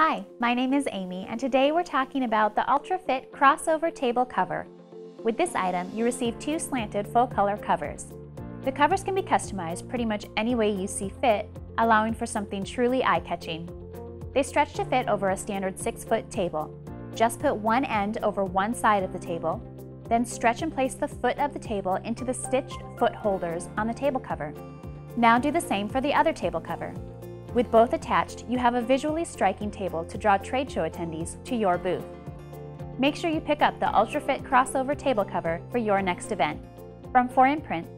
Hi, my name is Amy, and today we're talking about the UltraFit crossover table cover. With this item, you receive two slanted full-color covers. The covers can be customized pretty much any way you see fit, allowing for something truly eye-catching. They stretch to fit over a standard 6-foot table. Just put one end over one side of the table, then stretch and place the foot of the table into the stitched foot holders on the table cover. Now do the same for the other table cover. With both attached, you have a visually striking table to draw trade show attendees to your booth. Make sure you pick up the UltraFit crossover table cover for your next event. From 4imprint.